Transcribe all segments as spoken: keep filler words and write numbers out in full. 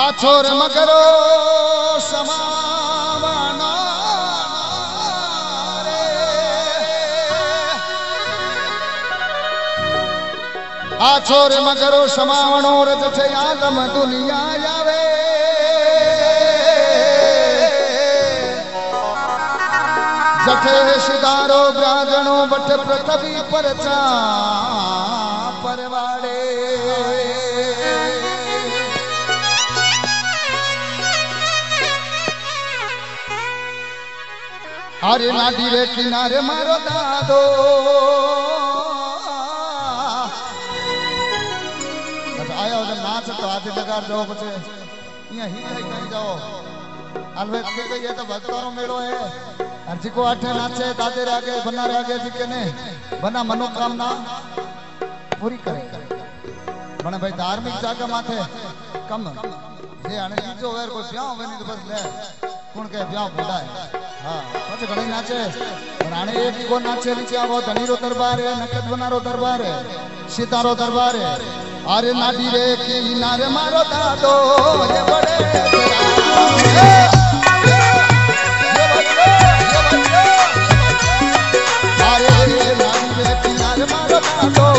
आथोर मकरो समावाना रे आथोर मकरो समावणो रत छे आलम दुनिया यावे जठे सिदारो ब्राजणो बट पृथ्वी परचा परवाड़े हरे नदी रे किनारे मारो दादो आया हो नाच तो हाथ लगा दो कुछ यहाँ ही नहीं जाओ अलवेज के ये तो भक्तों मेलो है अर्जी को आठे नाचे दादे रागे बना रागे जी के ने बना मनोकामना पूरी करे बना भाई धार्मिक जागा माथे कम ये आने जो वेर को ब्याह वेनी तो बस ले कौन के ब्याह बोला है हाँ बस घड़ी नाचे बनाने एक ही को नाचे नीचे आओ धनी रो दरबार है नकद बना रो दरबार है सितारो दरबार है आरे नादी रे की नारे मारो दादो ये बड़े आरे नादी रे की नारे मारो दादो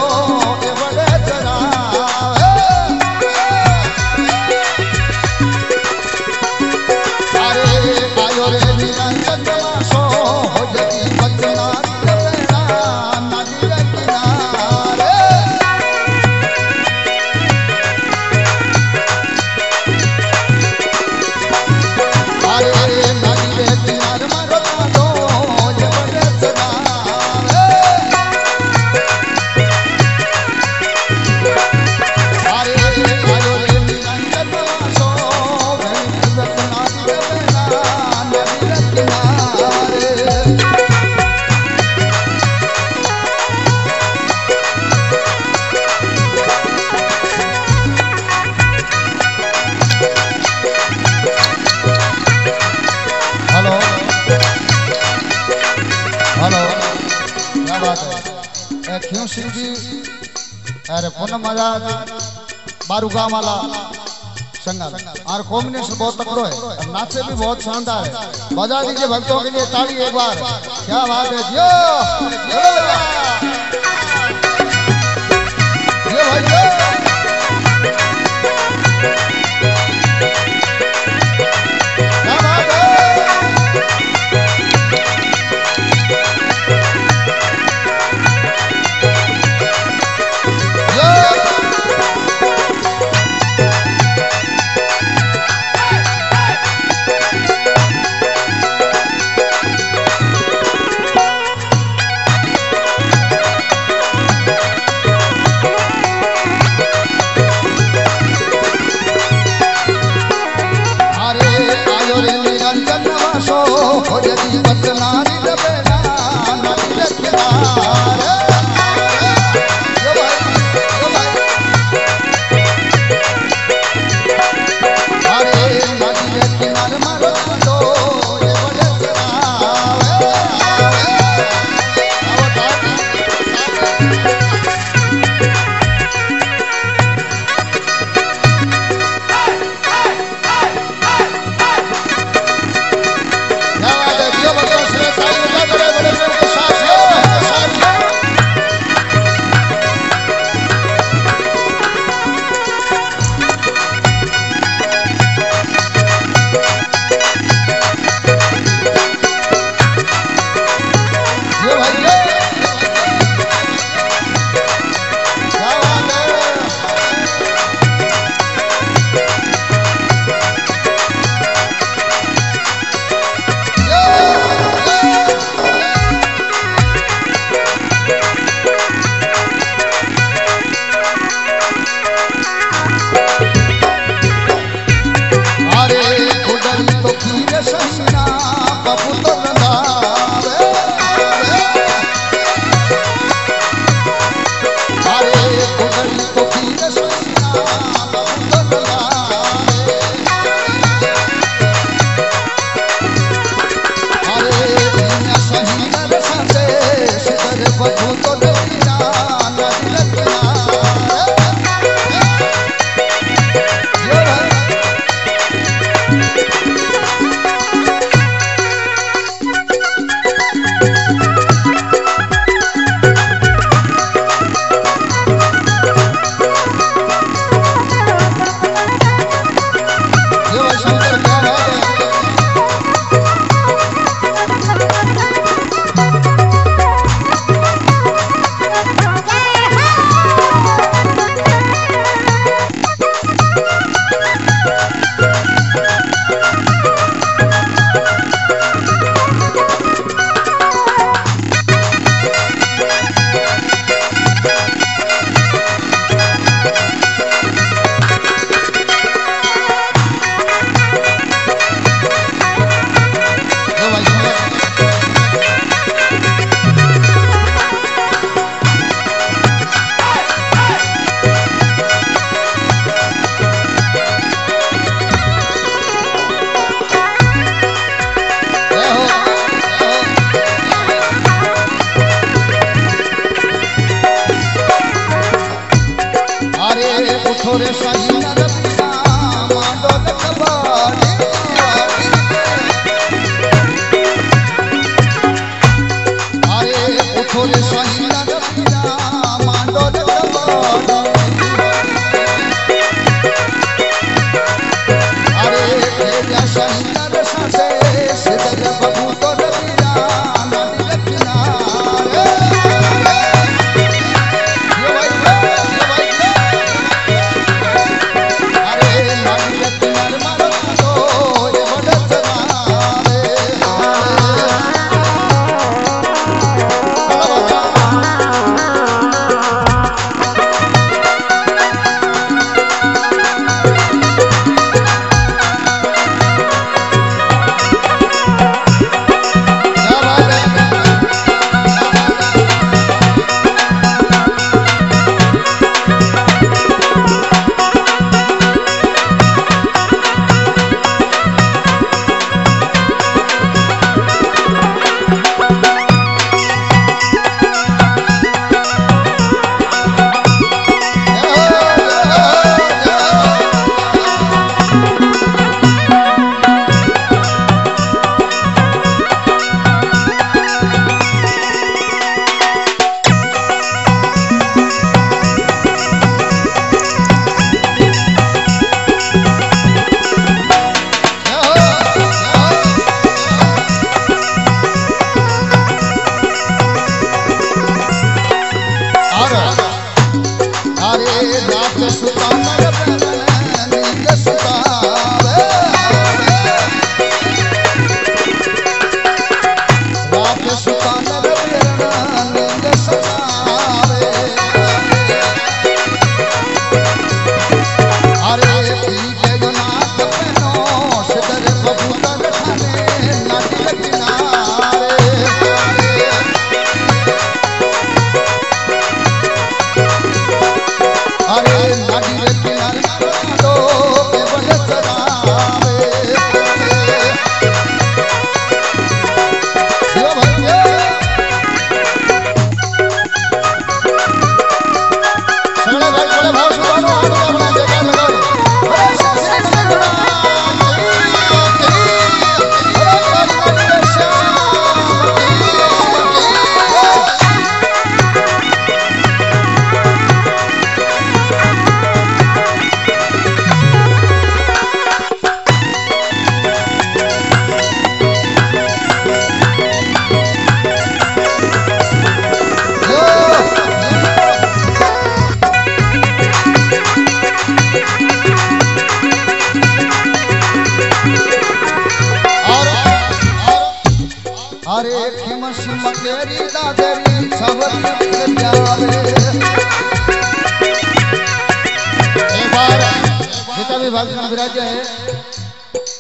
अरे पूनम आजाद बारूगा वाला संगल और कॉम्बिनेशन बहुत तगड़ा है नाचे भी बहुत शानदार है बजा दीजिए भक्तों के लिए ताली एक बार क्या बात है यो ये भैया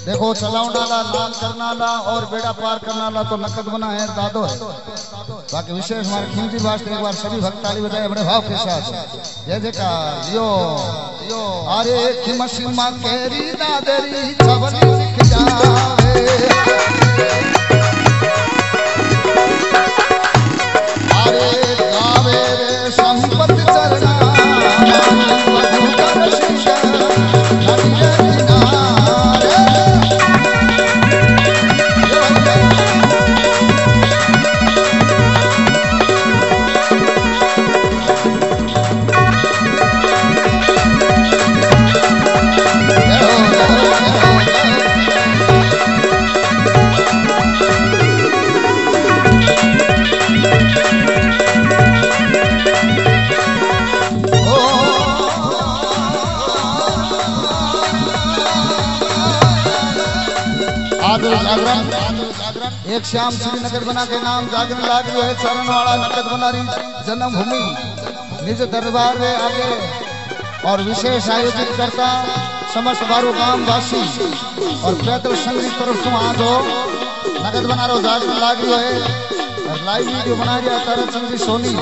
देखो चलावनाला, लाल करनाला और बेड़ा पार करनाला तो नकद बना है, दादो है। बाकी विशेष हमारे खिमजी भाषण एक बार सभी भक्त ताली बजाए अपने भाव के साथ। जय जयकार यो यो। अरे खिमशिमा केरी दादरी सबल सिख जावे। एक श्याम श्रीनगर बना के नाम जागरण लाग रही है। चारणवाला नकद बना रही जन्मभूमि निज दरबार में आगे और विशेष आयोजित करता समस्त बारू गांव वासी और पैदल संघ तरफ तुम आज हो नकद बना रहो जागरण लाग रही है। और लाइव वीडियो बना रही है तारा संघ सोनी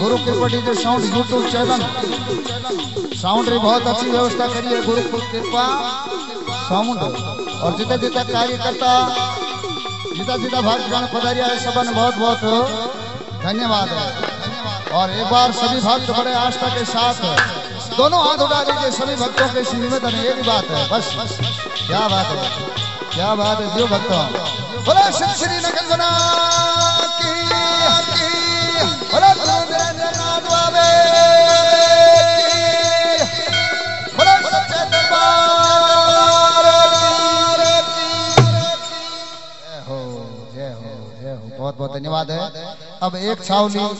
गुरु कृपटी के साउंड यूट्यूब चैनल साउंड रे बहुत अच्छी व्यवस्था करी है गुरु कृपा साउंड। और जितना जितना कार्यकर्ता जिता जिता भक्त गण पधारिया है सबन बहुत बहुत धन्यवाद है। और एक बार सभी भक्त बड़े आस्था के साथ दोनों हाथ उठा लीजिए सभी भक्तों के शिविर में। तने यही बात है, बस क्या बात है, क्या बात है जो भक्तों। बोला श्री श्री नकलवना की की बोला नादवावे की बोला सच्चे दरबार की। जय हो जय हो जय हो, बहुत बहुत धन्यवाद है। अब एक छावनी